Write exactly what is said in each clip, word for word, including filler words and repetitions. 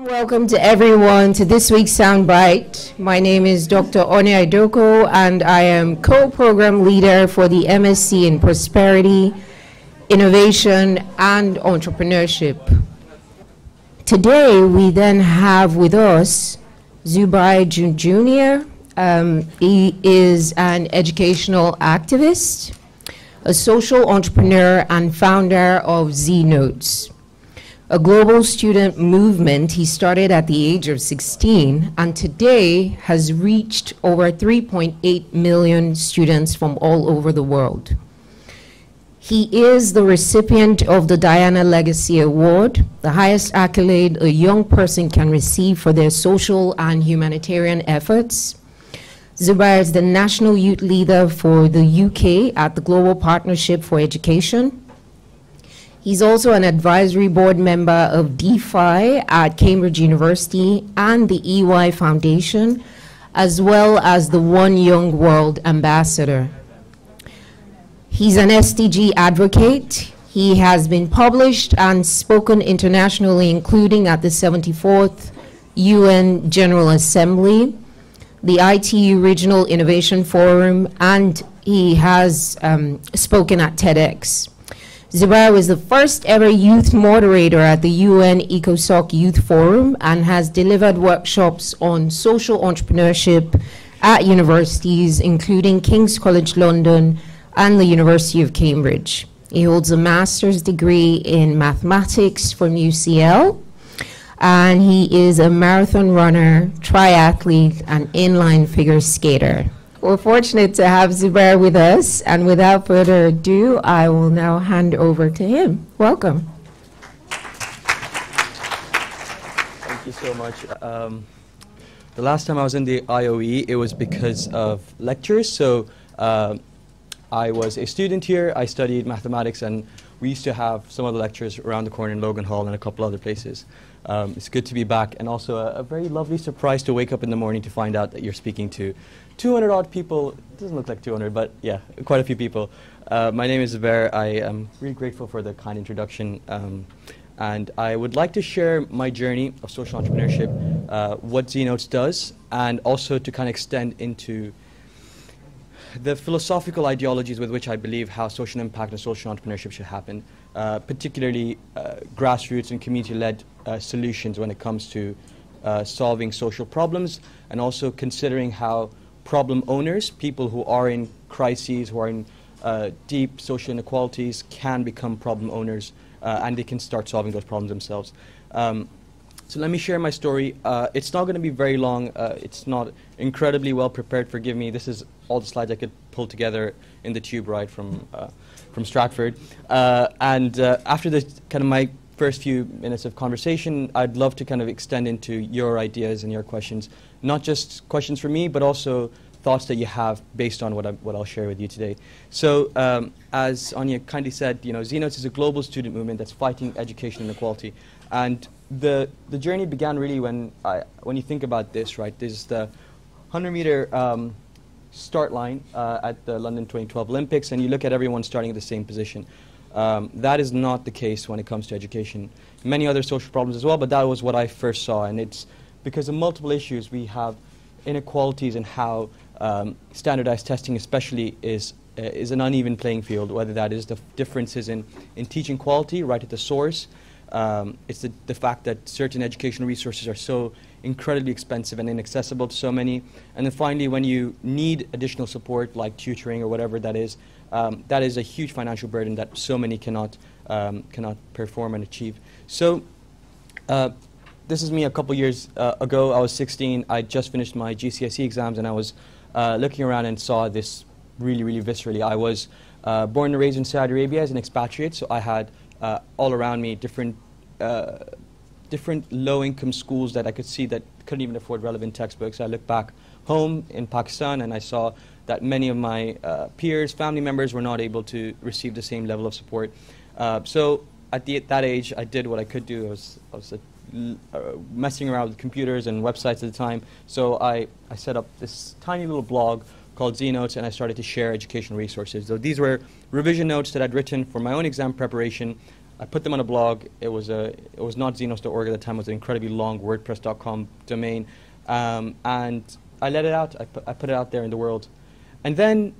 Welcome to everyone to this week's Soundbite. My name is Doctor Onya Idoko, and I am co-program leader for the M S c in Prosperity, Innovation, and Entrepreneurship. Today, we then have with us Zubair Junjunia. Um, he is an educational activist, a social entrepreneur, and founder of ZNotes, a global student movement he started at the age of sixteen, and today has reached over three point eight million students from all over the world. He is the recipient of the Diana Legacy Award, the highest accolade a young person can receive for their social and humanitarian efforts. Zubair is the national youth leader for the U K at the Global Partnership for Education. He's also an advisory board member of DeFi at Cambridge University and the E Y Foundation, as well as the One Young World ambassador. He's an S D G advocate. He has been published and spoken internationally, including at the seventy-fourth U N General Assembly, the I T U Regional Innovation Forum, and he has um, spoken at TEDx. Zubair was the first ever youth moderator at the U N ECOSOC Youth Forum and has delivered workshops on social entrepreneurship at universities, including King's College London and the University of Cambridge. He holds a master's degree in mathematics from U C L, and he is a marathon runner, triathlete, and inline figure skater. We're fortunate to have Zubair with us, and without further ado, I will now hand over to him. Welcome. Thank you so much. Um, the last time I was in the I O E, it was because of lectures. So uh, I was a student here. I studied mathematics, and we used to have some of the lectures around the corner in Logan Hall and a couple other places. Um, it's good to be back, and also a, a very lovely surprise to wake up in the morning to find out that you're speaking to two hundred odd people. It doesn't look like two hundred, but yeah, quite a few people. Uh, my name is Zubair. I am really grateful for the kind introduction, um, and I would like to share my journey of social entrepreneurship, uh, what ZNotes does, and also to kind of extend into the philosophical ideologies with which I believe how social impact and social entrepreneurship should happen, uh, particularly uh, grassroots and community-led uh, solutions when it comes to uh, solving social problems, and also considering how problem owners, people who are in crises, who are in uh, deep social inequalities, can become problem owners, uh, and they can start solving those problems themselves. Um, so let me share my story. Uh, it's not going to be very long. Uh, it's not incredibly well prepared. Forgive me. This is all the slides I could pull together in the tube ride from uh, from Stratford. Uh, and uh, after this, kind of my first few minutes of conversation, I'd love to kind of extend into your ideas and your questions, not just questions for me, but also thoughts that you have based on what, I, what I'll share with you today. So um, as Onya kindly said, you know, ZNotes is a global student movement that's fighting education inequality. And the, the journey began really when, I, when you think about this, right, there's the hundred meter um, start line uh, at the London twenty twelve Olympics, and you look at everyone starting at the same position. Um, that is not the case when it comes to education. Many other social problems as well, but that was what I first saw. And it's because of multiple issues. We have inequalities in how um, standardized testing especially is, uh, is an uneven playing field, whether that is the differences in, in teaching quality right at the source. Um, it's the, the fact that certain educational resources are so incredibly expensive and inaccessible to so many. And then finally, when you need additional support like tutoring or whatever that is, Um, that is a huge financial burden that so many cannot, um, cannot perform and achieve. So uh, this is me a couple years uh, ago. I was sixteen. I just finished my G C S E exams, and I was uh, looking around and saw this really, really viscerally. I was uh, born and raised in Saudi Arabia as an expatriate, so I had uh, all around me different, uh, different low-income schools that I could see that couldn't even afford relevant textbooks. I looked back home in Pakistan, and I saw that many of my uh, peers, family members, were not able to receive the same level of support. Uh, so at, the, at that age, I did what I could do. I was, I was uh, messing around with computers and websites at the time. So I, I set up this tiny little blog called ZNotes, and I started to share educational resources. So these were revision notes that I'd written for my own exam preparation. I put them on a blog. It was a it was not Zenos dot org at the time. It was an incredibly long WordPress dot com domain, um, and I let it out. I put, I put it out there in the world, and then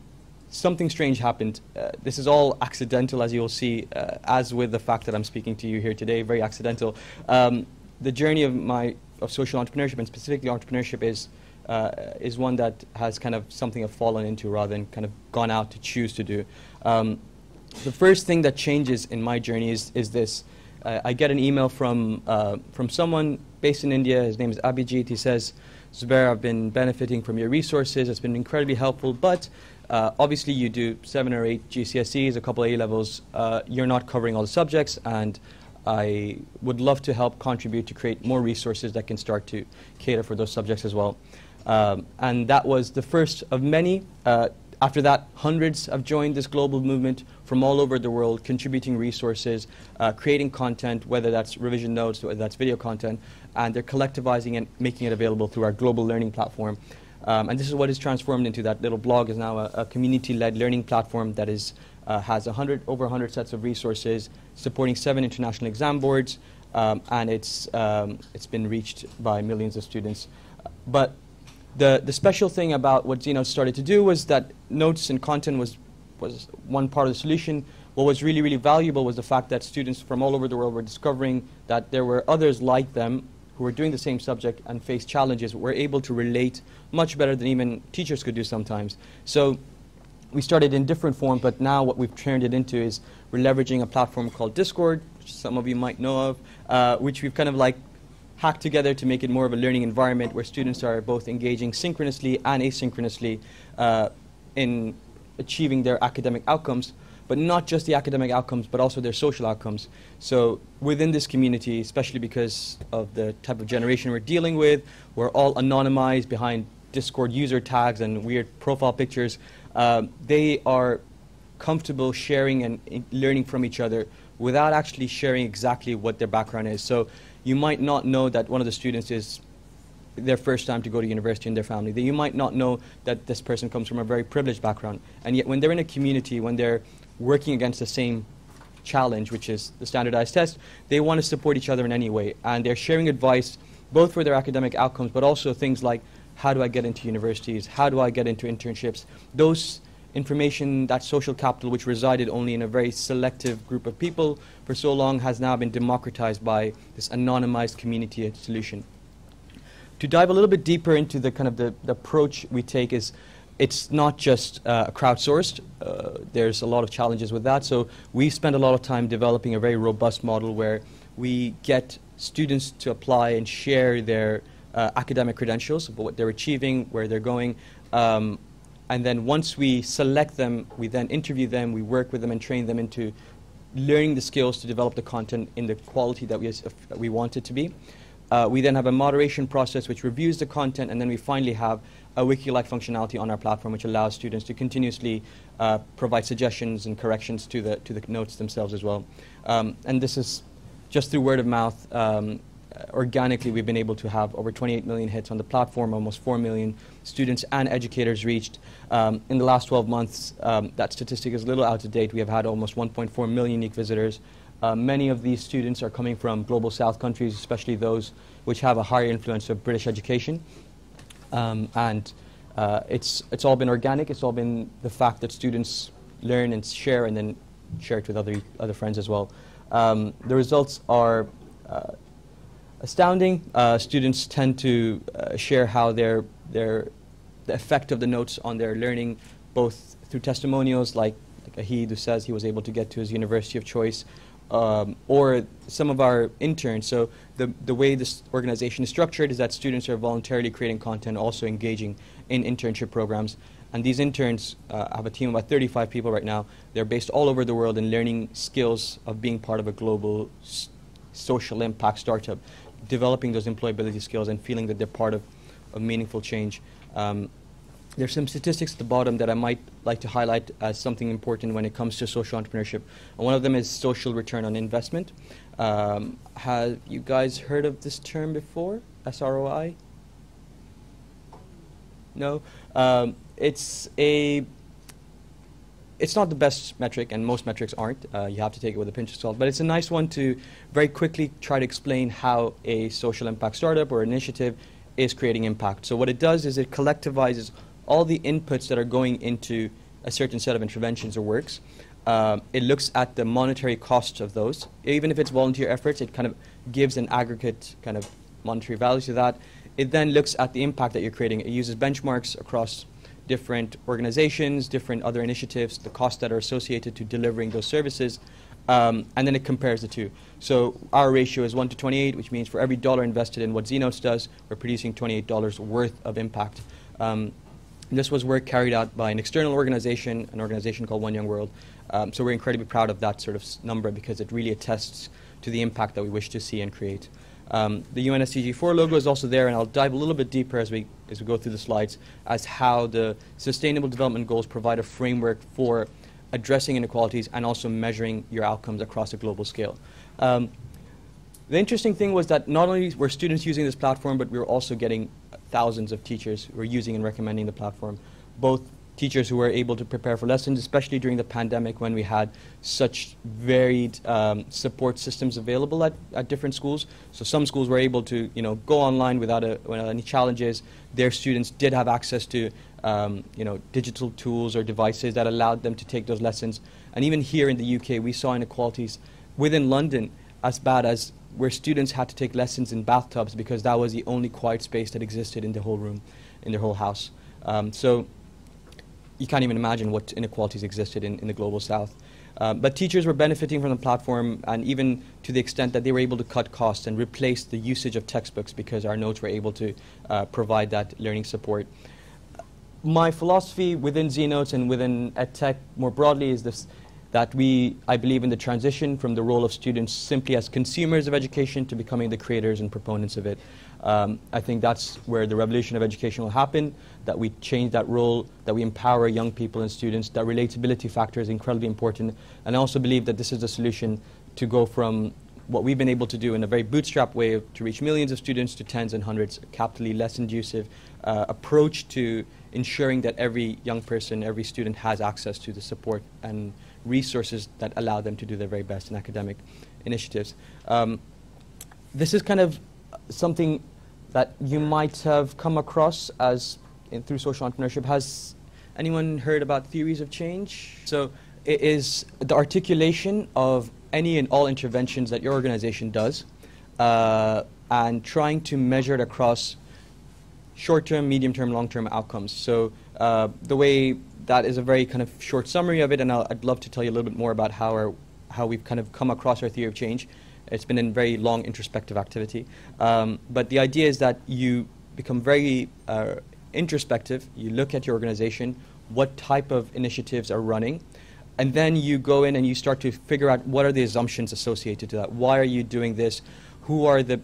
something strange happened. Uh, this is all accidental, as you'll see, uh, as with the fact that I'm speaking to you here today. Very accidental. Um, the journey of my of social entrepreneurship, and specifically entrepreneurship, is uh, is one that has kind of something I've fallen into rather than kind of gone out to choose to do. Um, The first thing that changes in my journey is, is this. Uh, I get an email from, uh, from someone based in India. His name is Abhijit. He says, Zubair, I've been benefiting from your resources. It's been incredibly helpful, but uh, obviously you do seven or eight G C S Es, a couple A levels. Uh, you're not covering all the subjects, and I would love to help contribute to create more resources that can start to cater for those subjects as well. Um, and that was the first of many. Uh, After that, hundreds have joined this global movement from all over the world, contributing resources, uh, creating content, whether that's revision notes, whether that's video content, and they're collectivizing and making it available through our global learning platform. Um, and this is what is transformed into that little blog is now a, a community-led learning platform that is, uh, has one hundred, over one hundred sets of resources, supporting seven international exam boards, um, and it's, um, it's been reached by millions of students. But The, the special thing about what Zenos started to do was that notes and content was, was one part of the solution. What was really, really valuable was the fact that students from all over the world were discovering that there were others like them who were doing the same subject and faced challenges, were able to relate much better than even teachers could do sometimes. So we started in different forms, but now what we've turned it into is we're leveraging a platform called Discord, which some of you might know of, uh, which we've kind of like hacked together to make it more of a learning environment where students are both engaging synchronously and asynchronously uh, in achieving their academic outcomes, but not just the academic outcomes, but also their social outcomes. So within this community, especially because of the type of generation we're dealing with, we're all anonymized behind Discord user tags and weird profile pictures. Uh, they are comfortable sharing and learning from each other without actually sharing exactly what their background is. So you might not know that one of the students is their first time to go to university in their family. You might not know that this person comes from a very privileged background. And yet when they're in a community, when they're working against the same challenge, which is the standardized test, they want to support each other in any way. And they're sharing advice both for their academic outcomes, but also things like, how do I get into universities? How do I get into internships? Those information, that social capital, which resided only in a very selective group of people for so long, has now been democratized by this anonymized community solution. To dive a little bit deeper into the kind of the, the approach we take is, it's not just uh, crowdsourced. Uh, there's a lot of challenges with that. So we spend a lot of time developing a very robust model where we get students to apply and share their uh, academic credentials, about what they're achieving, where they're going. Um, And then once we select them, we then interview them, we work with them and train them into learning the skills to develop the content in the quality that we, that we want it to be. Uh, we then have a moderation process which reviews the content, and then we finally have a wiki-like functionality on our platform which allows students to continuously uh, provide suggestions and corrections to the, to the notes themselves as well. Um, and this is just through word of mouth. Um, Organically, we've been able to have over twenty-eight million hits on the platform, almost four million students and educators reached. Um, in the last twelve months, um, that statistic is a little out of date. We have had almost one point four million unique visitors. Uh, many of these students are coming from global south countries, especially those which have a higher influence of British education. Um, and uh, it's, it's all been organic. It's all been the fact that students learn and share and then share it with other, other friends as well. Um, the results are uh, astounding. Uh, students tend to uh, share how their, their, the effect of the notes on their learning, both through testimonials like, like Ahid, who says he was able to get to his university of choice, um, or some of our interns. So the, the way this organization is structured is that students are voluntarily creating content, also engaging in internship programs. And these interns uh, have a team of about thirty-five people right now. They're based all over the world and learning skills of being part of a global s social impact startup, developing those employability skills and feeling that they're part of, of meaningful change. Um, there's some statistics at the bottom that I might like to highlight as something important when it comes to social entrepreneurship. And one of them is social return on investment. Um, have you guys heard of this term before, S R O I? No? Um, it's a, it's not the best metric, and most metrics aren't. Uh, you have to take it with a pinch of salt. But it's a nice one to very quickly try to explain how a social impact startup or initiative is creating impact. So what it does is it collectivizes all the inputs that are going into a certain set of interventions or works. Um, it looks at the monetary costs of those. Even if it's volunteer efforts, it kind of gives an aggregate kind of monetary value to that. It then looks at the impact that you're creating. It uses benchmarks across different organizations, different other initiatives, the costs that are associated to delivering those services, um, and then it compares the two. So our ratio is one to twenty-eight, which means for every dollar invested in what ZNotes does, we're producing twenty-eight dollars worth of impact. Um, this was work carried out by an external organization, an organization called One Young World. Um, so we're incredibly proud of that sort of s number because it really attests to the impact that we wish to see and create. Um, the U N S D G four logo is also there, and I'll dive a little bit deeper as we, as we go through the slides as how the Sustainable Development Goals provide a framework for addressing inequalities and also measuring your outcomes across a global scale. Um, the interesting thing was that not only were students using this platform, but we were also getting thousands of teachers who were using and recommending the platform, both teachers who were able to prepare for lessons, especially during the pandemic when we had such varied um, support systems available at, at different schools. So some schools were able to, you know, go online without, a, without any challenges. Their students did have access to, um, you know, digital tools or devices that allowed them to take those lessons. And even here in the U K, we saw inequalities within London as bad as where students had to take lessons in bathtubs because that was the only quiet space that existed in the whole room, in their whole house. Um, so. You can't even imagine what inequalities existed in, in the global south. Uh, but teachers were benefiting from the platform, and even to the extent that they were able to cut costs and replace the usage of textbooks because our notes were able to uh, provide that learning support. My philosophy within ZNotes and within EdTech more broadly is this, that we, I believe in the transition from the role of students simply as consumers of education to becoming the creators and proponents of it. Um, I think that's where the revolution of education will happen, that we change that role, that we empower young people and students, that relatability factor is incredibly important. And I also believe that this is the solution to go from what we've been able to do in a very bootstrap way of, to reach millions of students to tens and hundreds, a capitally less inducive uh, approach to ensuring that every young person, every student has access to the support and resources that allow them to do their very best in academic initiatives. Um, this is kind of something that you might have come across as in, through social entrepreneurship. Has anyone heard about theories of change? So it is the articulation of any and all interventions that your organization does uh, and trying to measure it across short-term, medium-term, long-term outcomes. So uh, the way that is a very kind of short summary of it, and I'll, I'd love to tell you a little bit more about how, our, how we've kind of come across our theory of change. It's been a very long introspective activity. Um, but the idea is that you become very uh, introspective. You look at your organization, what type of initiatives are running, and then you go in and you start to figure out what are the assumptions associated to that. Why are you doing this? Who are the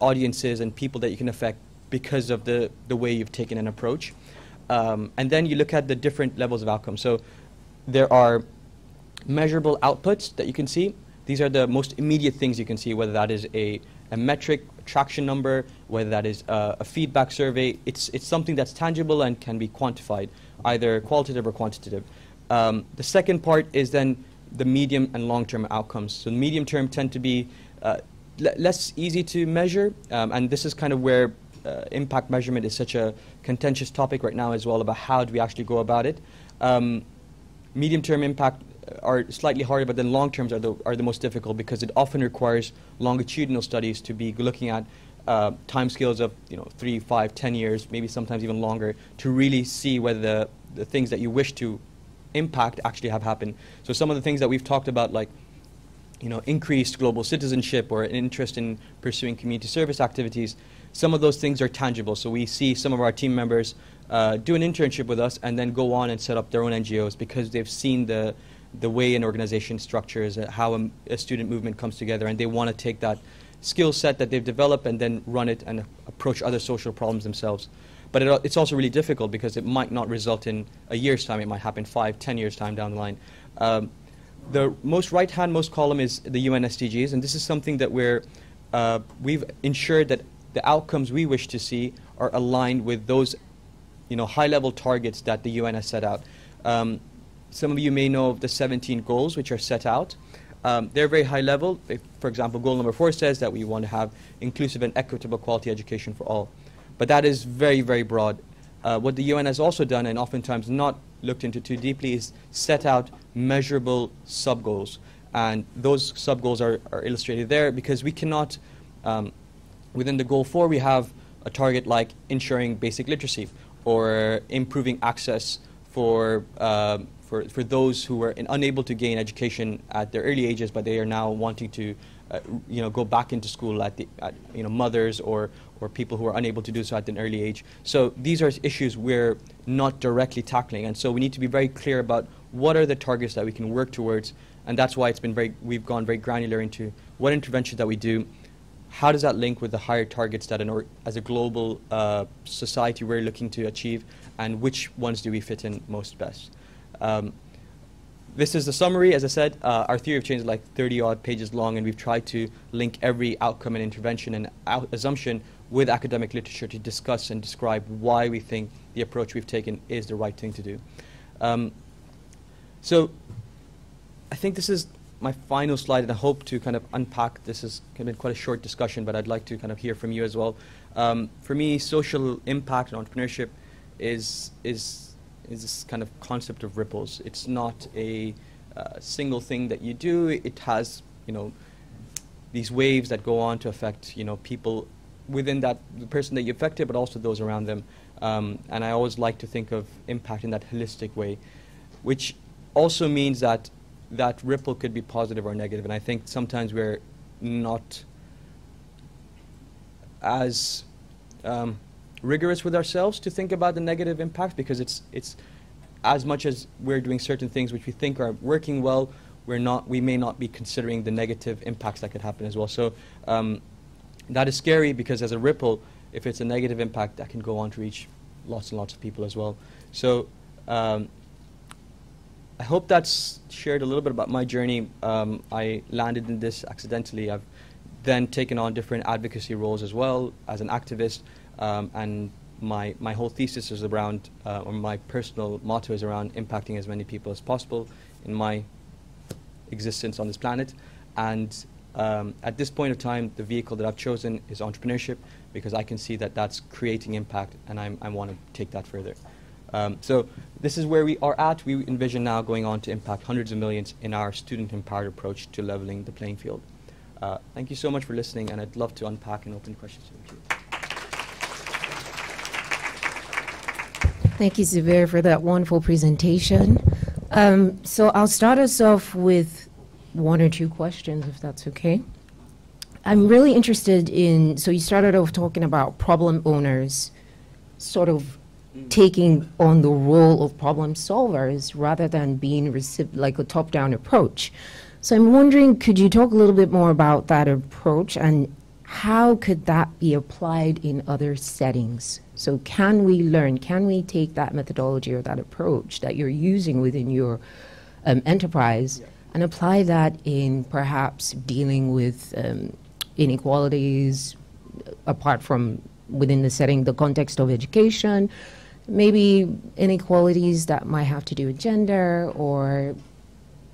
audiences and people that you can affect because of the, the way you've taken an approach? Um, and then you look at the different levels of outcome. So there are measurable outputs that you can see. These are the most immediate things you can see, whether that is a, a metric traction number, whether that is uh, a feedback survey. It's, it's something that's tangible and can be quantified, either qualitative or quantitative. Um, the second part is then the medium and long-term outcomes. So the medium-term tend to be uh, le less easy to measure, um, and this is kind of where uh, impact measurement is such a contentious topic right now as well, about how do we actually go about it. Um, medium-term impact are slightly harder, but then long terms are the, are the most difficult because it often requires longitudinal studies to be looking at uh, timescales of you know three, five, ten years, maybe sometimes even longer, to really see whether the, the things that you wish to impact actually have happened. So some of the things that we've talked about, like you know increased global citizenship or an interest in pursuing community service activities, some of those things are tangible. So we see some of our team members uh, do an internship with us and then go on and set up their own N G Os because they've seen the the way an organization structures, uh, how a, a student movement comes together, and they want to take that skill set that they've developed and then run it and uh, approach other social problems themselves. But it, it's also really difficult because it might not result in a year's time. It might happen five, ten years' time down the line. Um, the most right-hand, most column is the U N S D Gs, and this is something that we're, uh, we've ensured that the outcomes we wish to see are aligned with those you know, high-level targets that the U N has set out. Um, Some of you may know of the seventeen goals which are set out. Um, they're very high level. They, for example, goal number four says that we want to have inclusive and equitable quality education for all. But that is very, very broad. Uh, what the U N has also done, and oftentimes not looked into too deeply, is set out measurable sub-goals. And those sub-goals are, are illustrated there, because we cannot, um, within the goal four, we have a target like ensuring basic literacy or improving access for, uh, for, for those who were in, unable to gain education at their early ages, but they are now wanting to uh, you know, go back into school at, the, at you know, mothers or, or people who are unable to do so at an early age. So these are issues we're not directly tackling, and so we need to be very clear about what are the targets that we can work towards, and that's why it's been very, we've gone very granular into what interventions that we do, how does that link with the higher targets that an or, as a global uh, society we're looking to achieve, and which ones do we fit in most best. Um, this is the summary. As I said, uh, our theory of change is like thirty odd pages long, and we've tried to link every outcome and intervention and out assumption with academic literature to discuss and describe why we think the approach we've taken is the right thing to do. Um, so I think this is my final slide, and I hope to kind of unpack. This has been quite a short discussion, but I'd like to kind of hear from you as well. Um, for me, social impact and entrepreneurship is, is, is this kind of concept of ripples. It's not a uh, single thing that you do. It has, you know, these waves that go on to affect, you know, people within that, the person that you affected, but also those around them. Um, and I always like to think of impact in that holistic way, which also means that that ripple could be positive or negative. And I think sometimes we're not as um, rigorous with ourselves to think about the negative impact, because it's, it's as much as we're doing certain things which we think are working well, we're not, we may not be considering the negative impacts that could happen as well. So um, that is scary, because as a ripple, if it's a negative impact, that can go on to reach lots and lots of people as well. So um, I hope that's shared a little bit about my journey. Um, I landed in this accidentally. I've then taken on different advocacy roles as well as an activist. Um, and my, my whole thesis is around, uh, or my personal motto is around impacting as many people as possible in my existence on this planet. And um, at this point of time, the vehicle that I've chosen is entrepreneurship, because I can see that that's creating impact, and I'm, I want to take that further. Um, so this is where we are at. We envision now going on to impact hundreds of millions in our student-empowered approach to leveling the playing field. Uh, thank you so much for listening, and I'd love to unpack and open questions with you. Thank you, Zubair, for that wonderful presentation. Um, so I'll start us off with one or two questions, if that's okay. I'm really interested in, so you started off talking about problem owners, sort of taking on the role of problem solvers rather than being received like a top-down approach. So I'm wondering, could you talk a little bit more about that approach, and how could that be applied in other settings? So can we learn, can we take that methodology or that approach that you're using within your um, enterprise, yeah, and apply that in perhaps dealing with um, inequalities apart from within the setting, the context of education, maybe inequalities that might have to do with gender or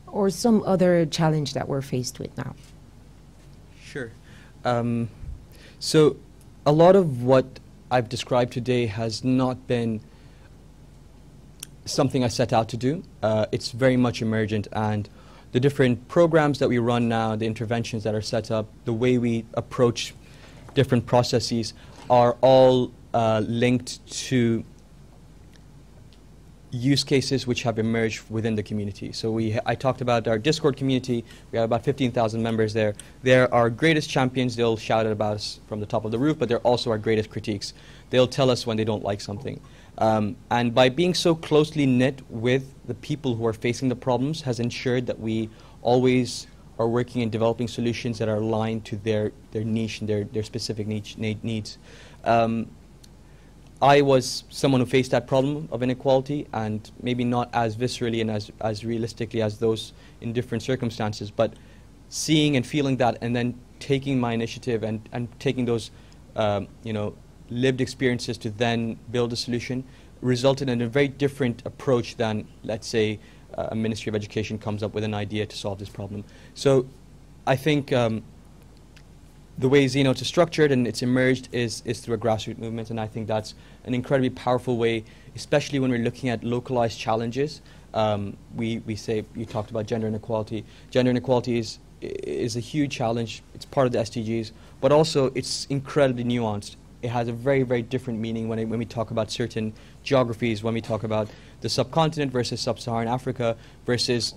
or some other challenge that we're faced with now? Sure. Um, so a lot of what I've described today has not been something I set out to do. Uh, it's very much emergent, and the different programs that we run now, the interventions that are set up, the way we approach different processes are all uh, linked to use cases which have emerged within the community. So we, I talked about our Discord community. We have about fifteen thousand members there. They're our greatest champions. They'll shout about us from the top of the roof, but they're also our greatest critiques. They'll tell us when they don't like something. Um, and by being so closely knit with the people who are facing the problems has ensured that we always are working and developing solutions that are aligned to their, their niche and their, their specific niche need, needs. Um, I was someone who faced that problem of inequality, and maybe not as viscerally and as, as realistically as those in different circumstances, but seeing and feeling that, and then taking my initiative and, and taking those um, you know, lived experiences to then build a solution resulted in a very different approach than, let's say, uh, a Ministry of Education comes up with an idea to solve this problem. So I think um, the way ZNotes is structured and it's emerged is, is through a grassroots movement, and I think that's an incredibly powerful way, especially when we're looking at localized challenges. Um, we, we say, you talked about gender inequality. Gender inequality is, is a huge challenge. It's part of the S D Gs, but also it's incredibly nuanced. It has a very, very different meaning when, it, when we talk about certain geographies, when we talk about the subcontinent versus sub-Saharan Africa versus,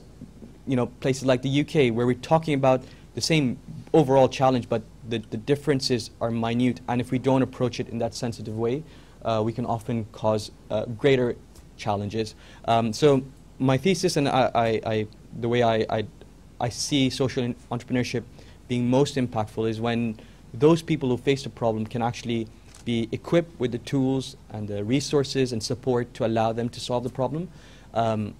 you know, places like the U K, where we're talking about the same overall challenge, but the, the differences are minute, and if we don't approach it in that sensitive way, uh, we can often cause uh, greater challenges. Um, so my thesis, and I, I, I, the way I, I, I see social entrepreneurship being most impactful, is when those people who face the problem can actually be equipped with the tools and the resources and support to allow them to solve the problem. Um,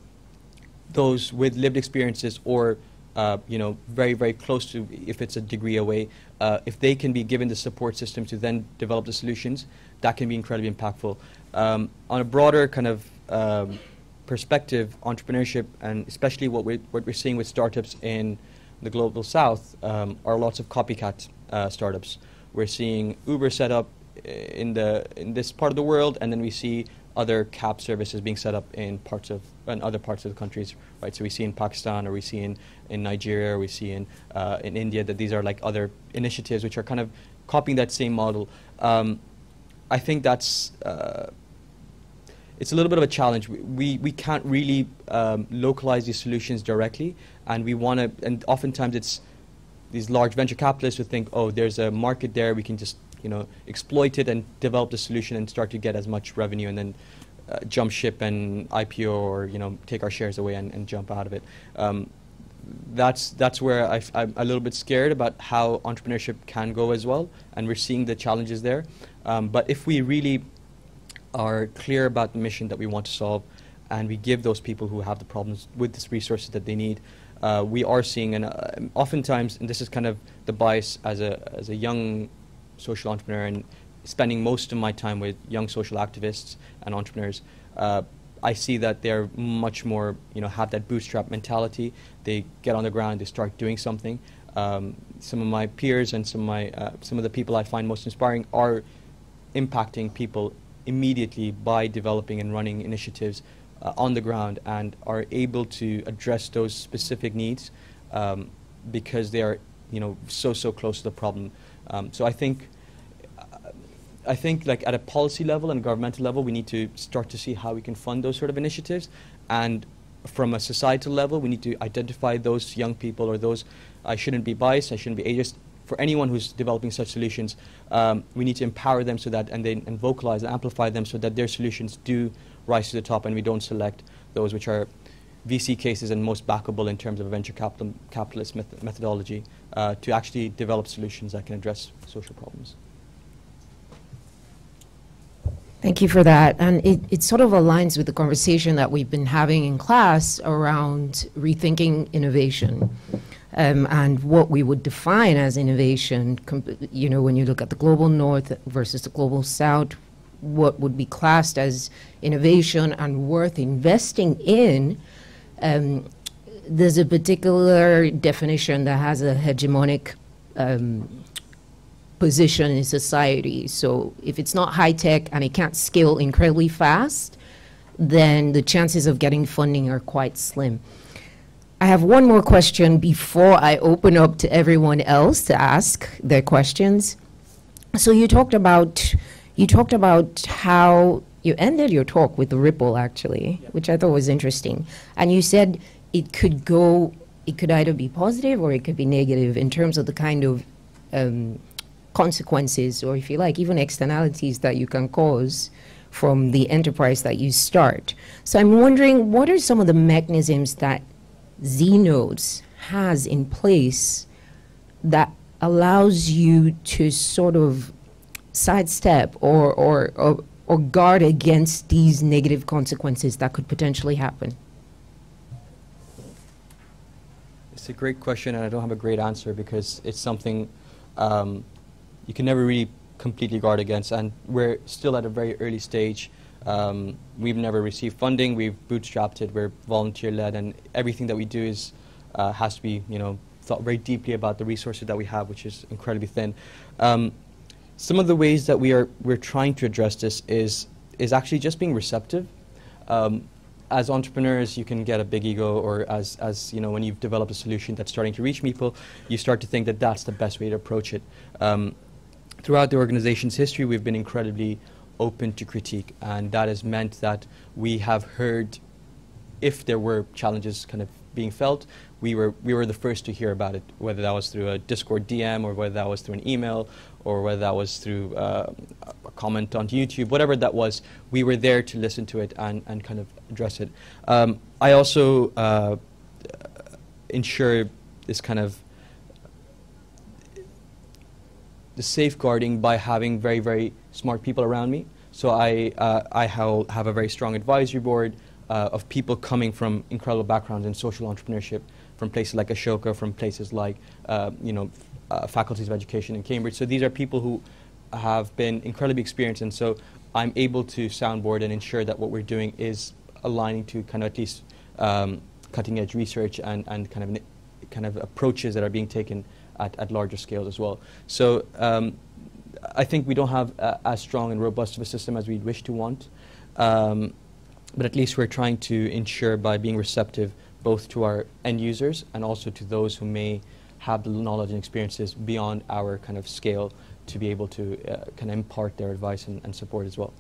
those with lived experiences, or Uh, you know, very, very close to, if it's a degree away, uh, if they can be given the support system to then develop the solutions, that can be incredibly impactful. Um, on a broader kind of um, perspective, entrepreneurship, and especially what we're, what we're seeing with startups in the global south, um, are lots of copycat uh, startups. We're seeing Uber set up in, the, in this part of the world, and then we see other cab services being set up in parts of in other parts of the countries, right? So we see in Pakistan, or we see in, in Nigeria, or we see in uh, in India, that these are like other initiatives which are kind of copying that same model. Um, I think that's uh, it's a little bit of a challenge. We we, we can't really um, localize these solutions directly, and we want to. And oftentimes it's these large venture capitalists who think, oh, there's a market there, we can just, you know, exploit it and develop the solution and start to get as much revenue, and then uh, jump ship and I P O, or, you know, take our shares away and, and jump out of it. Um, that's that's where I f I'm a little bit scared about how entrepreneurship can go as well, and we're seeing the challenges there. Um, but if we really are clear about the mission that we want to solve, and we give those people who have the problems with the resources that they need, uh, we are seeing, and uh, oftentimes, and this is kind of the bias as a as a young social entrepreneur, and spending most of my time with young social activists and entrepreneurs, uh, I see that they're much more, you know, have that bootstrap mentality. They get on the ground, they start doing something. Um, some of my peers and some of my uh, some of the people I find most inspiring are impacting people immediately by developing and running initiatives uh, on the ground, and are able to address those specific needs um, because they are, you know, so so close to the problem. Um, so I think, uh, I think like at a policy level and governmental level, we need to start to see how we can fund those sort of initiatives. And from a societal level, we need to identify those young people, or those, I shouldn't be biased, I shouldn't be ageist. For anyone who's developing such solutions, um, we need to empower them so that, and then and vocalize and amplify them so that their solutions do rise to the top, and we don't select those which are V C cases and most backable in terms of venture capital, capitalist method methodology uh, to actually develop solutions that can address social problems. Thank you for that. And it, it sort of aligns with the conversation that we've been having in class around rethinking innovation um, and what we would define as innovation. You know, when you look at the global north versus the global south, what would be classed as innovation and worth investing in. Um, there's a particular definition that has a hegemonic um, position in society. So if it's not high tech and it can't scale incredibly fast, then the chances of getting funding are quite slim. I have one more question before I open up to everyone else to ask their questions. So you talked about, you talked about how you ended your talk with the ripple, actually, yep, which I thought was interesting. And you said it could go, it could either be positive or it could be negative in terms of the kind of um, consequences, or if you like, even externalities that you can cause from the enterprise that you start. So I'm wondering, what are some of the mechanisms that ZNotes has in place that allows you to sort of sidestep or, or, or or guard against these negative consequences that could potentially happen? It's a great question, and I don't have a great answer, because it's something um, you can never really completely guard against, and we're still at a very early stage. Um, we've never received funding. We've bootstrapped it. We're volunteer-led, and everything that we do is uh, has to be, you know, thought very deeply about the resources that we have, which is incredibly thin. Um, some of the ways that we are we're trying to address this is is actually just being receptive. Um, As entrepreneurs, you can get a big ego, or as, as you know, when you've developed a solution that's starting to reach people, you start to think that that's the best way to approach it. Um, throughout the organization's history, we've been incredibly open to critique, and that has meant that we have heard, if there were challenges kind of being felt, we were, we were the first to hear about it, whether that was through a Discord D M, or whether that was through an email, or whether that was through uh, a comment on YouTube, whatever that was, we were there to listen to it and, and kind of address it. Um, I also uh, ensure this kind of the safeguarding by having very, very smart people around me. So I, uh, I have a very strong advisory board uh, of people coming from incredible backgrounds in social entrepreneurship, from places like Ashoka, from places like, uh, you know, Uh, faculties of education in Cambridge. So these are people who have been incredibly experienced, and so I'm able to soundboard and ensure that what we're doing is aligning to kind of at least um, cutting-edge research and, and kind of kind of approaches that are being taken at, at larger scales as well. So um, I think we don't have uh, as strong and robust of a system as we'd wish to want, um, but at least we're trying to ensure by being receptive both to our end users and also to those who may have the knowledge and experiences beyond our kind of scale to be able to uh, kind of impart their advice and, and support as well.